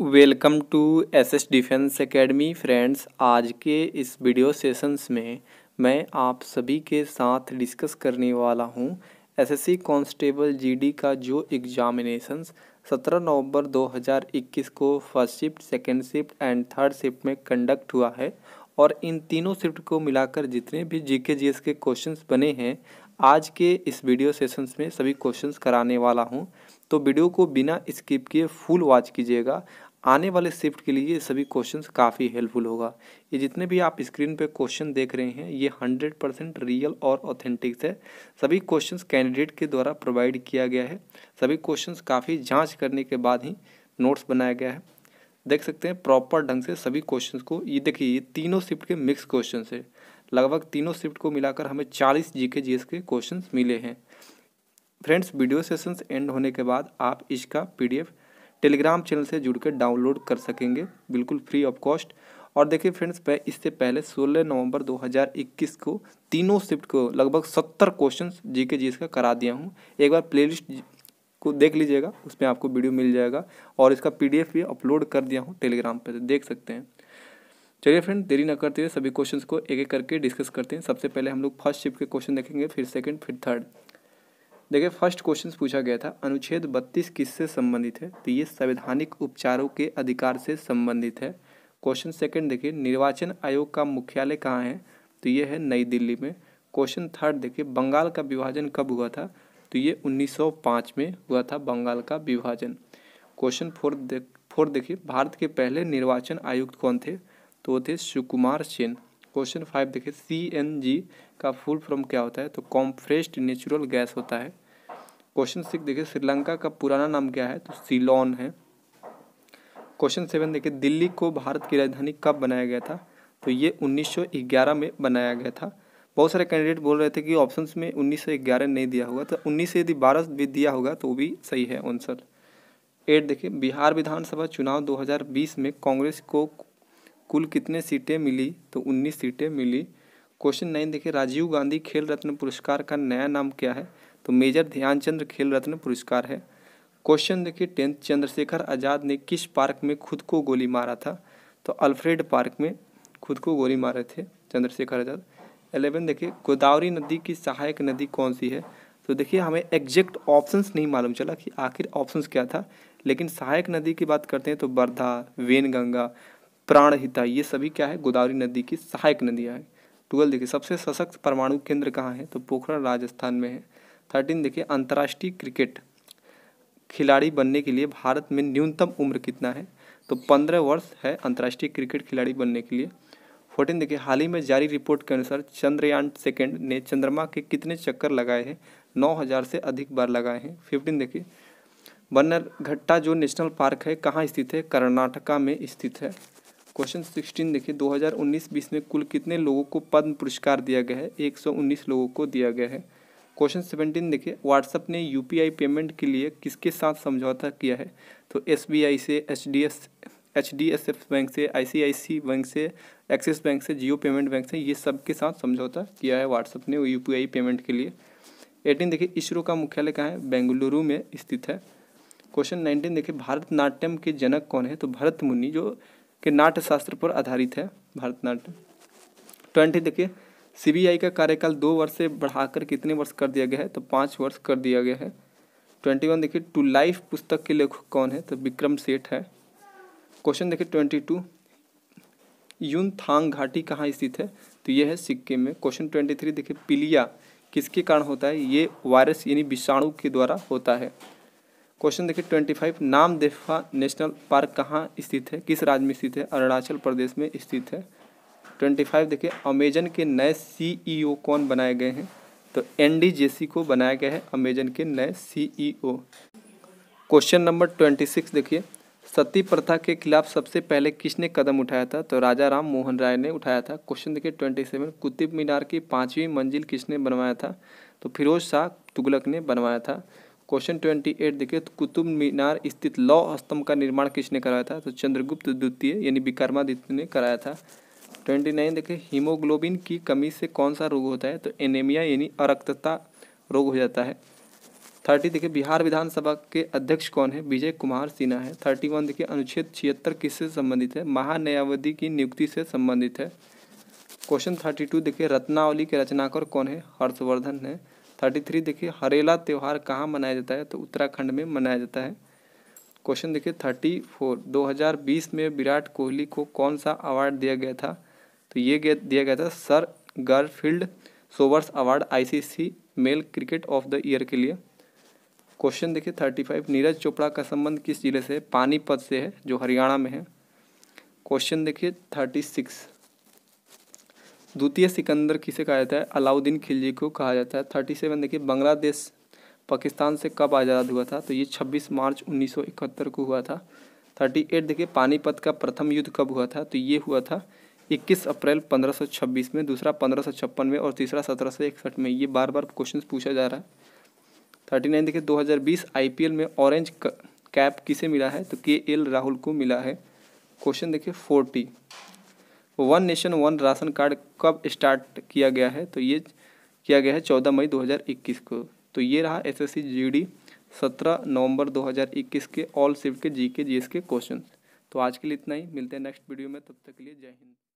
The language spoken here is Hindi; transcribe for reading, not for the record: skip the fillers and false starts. Welcome to SS defence academy friends. आज के इस वीडियो सेशंस में मैं आप सभी के साथ डिस्कस करने वाला हूं एसएससी कांस्टेबल जीडी का जो एग्जामिनेशंस 17 नवंबर 2021 को first shift, second shift and third shift में कंडक्ट हुआ है और इन तीनों शिफ्ट को मिलाकर जितने भी जीके जीएस के क्वेश्चंस बने हैं आज के इस वीडियो सेशंस में सभी क्वेश्चंस कराने वाला हूँ। तो वीडियो को बिना स्किप किए फुल वॉच कीजिएगा। आने वाले शिफ्ट के लिए सभी क्वेश्चंस काफ़ी हेल्पफुल होगा। ये जितने भी आप स्क्रीन पे क्वेश्चन देख रहे हैं ये 100% रियल और ऑथेंटिक है। सभी क्वेश्चंस कैंडिडेट के द्वारा प्रोवाइड किया गया है। सभी क्वेश्चंस काफ़ी जांच करने के बाद ही नोट्स बनाया गया है। देख सकते हैं प्रॉपर ढंग से सभी क्वेश्चंस को। ये देखिए ये तीनों शिफ्ट के मिक्स क्वेश्चन है। लगभग तीनों शिफ्ट को मिलाकर हमें 40 जीके जीएस के क्वेश्चन मिले हैं। फ्रेंड्स वीडियो सेशंस एंड होने के बाद आप इसका पीडीएफ टेलीग्राम चैनल से जुड़कर डाउनलोड कर सकेंगे बिल्कुल फ्री ऑफ कॉस्ट। और देखिए फ्रेंड्स मैं इससे पहले 16 नवंबर 2021 को तीनों शिफ्ट को लगभग 70 क्वेश्चंस जीके जीएस का करा दिया हूं। एक बार प्लेलिस्ट को देख लीजिएगा, उसमें आपको वीडियो मिल जाएगा और इसका पीडीएफ भी अपलोड कर दिया हूँ टेलीग्राम पर, देख सकते हैं। चलिए फ्रेंड देरी न करते हुए सभी क्वेश्चंस को एक एक करके डिस्कस करते हैं। सबसे पहले हम लोग फर्स्ट शिफ्ट के क्वेश्चन देखेंगे, फिर सेकेंड, फिर थर्ड। देखिए फर्स्ट क्वेश्चन पूछा गया था अनुच्छेद 32 किससे संबंधित है, तो ये संवैधानिक उपचारों के अधिकार से संबंधित है। क्वेश्चन सेकंड देखिए निर्वाचन आयोग का मुख्यालय कहाँ है, तो ये है नई दिल्ली में। क्वेश्चन थर्ड देखिए बंगाल का विभाजन कब हुआ था, तो ये 1905 में हुआ था बंगाल का विभाजन। क्वेश्चन फोर्थ देखिए भारत के पहले निर्वाचन आयुक्त कौन थे, तो वो थे सुकुमार सेन। क्वेश्चन फाइव देखिए CNG का फुल फॉर्म क्या होता है, तो कॉम्प्रेस्ड नेचुरल गैस होता है। क्वेश्चन सिक्स देखिए श्रीलंका का पुराना नाम क्या है, तो सीलोन है। क्वेश्चन सेवन देखिए दिल्ली को भारत की राजधानी कब बनाया गया था, तो ये 1911 में बनाया गया था। बहुत सारे कैंडिडेट बोल रहे थे कि ऑप्शंस में 1911 नहीं दिया होगा, तो 19 से यदि 12 भी दिया होगा तो भी सही है आंसर। एट देखिए बिहार विधानसभा चुनाव 2020 में कांग्रेस को कुल कितने सीटें मिली, तो 19 सीटें मिली। क्वेश्चन 9 देखिए राजीव गांधी खेल रत्न पुरस्कार का नया नाम क्या है, तो मेजर ध्यानचंद खेल रत्न पुरस्कार है। क्वेश्चन देखिए 10 चंद्रशेखर आज़ाद ने किस पार्क में खुद को गोली मारा था, तो अल्फ्रेड पार्क में खुद को गोली मारे थे चंद्रशेखर आज़ाद। 11 देखिए गोदावरी नदी की सहायक नदी कौन सी है, तो देखिए हमें एग्जैक्ट ऑप्शंस नहीं मालूम चला कि आखिर ऑप्शंस क्या था, लेकिन सहायक नदी की बात करते हैं तो वर्धा, वेनगंगा, प्राणहिता ये सभी क्या है गोदावरी नदी की सहायक नदियाँ है। 12 देखिए सबसे सशक्त परमाणु केंद्र कहाँ है, तो पोखरण राजस्थान में है। 13 देखिए अंतर्राष्ट्रीय क्रिकेट खिलाड़ी बनने के लिए भारत में न्यूनतम उम्र कितना है, तो 15 वर्ष है अंतर्राष्ट्रीय क्रिकेट खिलाड़ी बनने के लिए। 14 देखिए हाल ही में जारी रिपोर्ट के अनुसार चंद्रयान 2 ने चंद्रमा के कितने चक्कर लगाए हैं, 9000 से अधिक बार लगाए हैं। 15 देखिए बन्नरघट्टा जो नेशनल पार्क है कहाँ स्थित है, कर्नाटका में स्थित है। क्वेश्चन 16 देखिए 2019-20 में कुल कितने लोगों को पद्म पुरस्कार दिया गया है, 119 लोगों को दिया गया है। क्वेश्चन 17 देखिए व्हाट्सएप ने UPI पेमेंट के लिए किसके साथ समझौता किया है, तो SBI से, HDFC बैंक से, ICICI बैंक से, एक्सिस बैंक से, जियो पेमेंट बैंक से, ये सब के साथ समझौता किया है व्हाट्सएप ने UPI पेमेंट के लिए। 18 देखिए इसरो का मुख्यालय कहाँ है, बेंगलुरु में स्थित है। क्वेश्चन 19 देखिए भारतनाट्यम के जनक कौन है, तो भरत मुनि जो के नाट्यशास्त्र पर आधारित है भरतनाट्यम। 20 देखिए CBI का कार्यकाल 2 वर्ष से बढ़ाकर कितने वर्ष कर दिया गया है, तो 5 वर्ष कर दिया गया है। 21 देखिए टू लाइफ पुस्तक के लेखक कौन है, तो विक्रम सेठ है। क्वेश्चन देखिए 22 यून थांग घाटी कहाँ स्थित है, तो यह है सिक्किम में। क्वेश्चन 23 देखिए पीलिया किसके कारण होता है, ये वायरस यानी विषाणु के द्वारा होता है। क्वेश्चन देखिए 25 नाम देफा नेशनल पार्क कहाँ स्थित है, किस राज्य में स्थित है, अरुणाचल प्रदेश में स्थित है। 25 देखिए अमेजन के नए CEO कौन बनाए गए हैं, तो एंडी जेसी को बनाया गया है अमेजन के नए CEO। क्वेश्चन नंबर 26 देखिए सती प्रथा के खिलाफ सबसे पहले किसने कदम उठाया था, तो राजा राम मोहन राय ने उठाया था। क्वेश्चन देखिए 27 कुतुब मीनार की 5वीं मंजिल किसने बनवाया था, तो फिरोज शाह तुगलक ने बनवाया था। क्वेश्चन 28 देखिए कुतुब मीनार स्थित लौ स्तंभ का निर्माण किसने कराया था, तो चंद्रगुप्त द्वितीय यानी विक्रमादित्य ने कराया था। 29 देखिए हीमोग्लोबिन की कमी से कौन सा रोग होता है, तो एनीमिया यानी अरक्तता रोग हो जाता है। 30 देखिए बिहार विधानसभा के अध्यक्ष कौन है, विजय कुमार सिन्हा है। 31 देखिए अनुच्छेद 76 किससे संबंधित है, महान्यायवादी की नियुक्ति से संबंधित है। क्वेश्चन 32 देखिए रत्नावली के रचनाकार कौन है, हर्षवर्धन है। 33 देखिए हरेला त्यौहार कहाँ मनाया जाता है, तो उत्तराखंड में मनाया जाता है। क्वेश्चन देखिए 34 2020 में विराट कोहली को कौन सा अवार्ड दिया गया था, तो ये दिया गया था sir Garfield Sobers award ICC male cricket of the year के लिए। क्वेश्चन देखिए 35 नीरज चोपड़ा का संबंध किस जिले से है, पानीपत से है जो हरियाणा में है। क्वेश्चन देखिए 36 द्वितीय सिकंदर किसे कहा जाता है, अलाउद्दीन खिलजी को कहा जाता है। 37 देखिए बांग्लादेश पाकिस्तान से कब आज़ाद हुआ था, तो ये 26 मार्च 1971 को हुआ था। 38 देखिए पानीपत का प्रथम युद्ध कब हुआ था, तो ये हुआ था 21 अप्रैल 1526 में, दूसरा 1556 में और तीसरा 1761 में। ये बार बार क्वेश्चन पूछा जा रहा है। 39 देखिए 2020 आईपीएल में ऑरेंज कैप किसे मिला है, तो केएल राहुल को मिला है। क्वेश्चन देखिए 40 one nation one ration card कब स्टार्ट किया गया है, तो ये किया गया है 14 मई 2021 को। तो ये रहा एसएससी जीडी 17 नवंबर 2021 के ऑल शिफ्ट के जीके जीएस के क्वेश्चन। तो आज के लिए इतना ही, मिलते हैं नेक्स्ट वीडियो में, तब तक के लिए जय हिंद।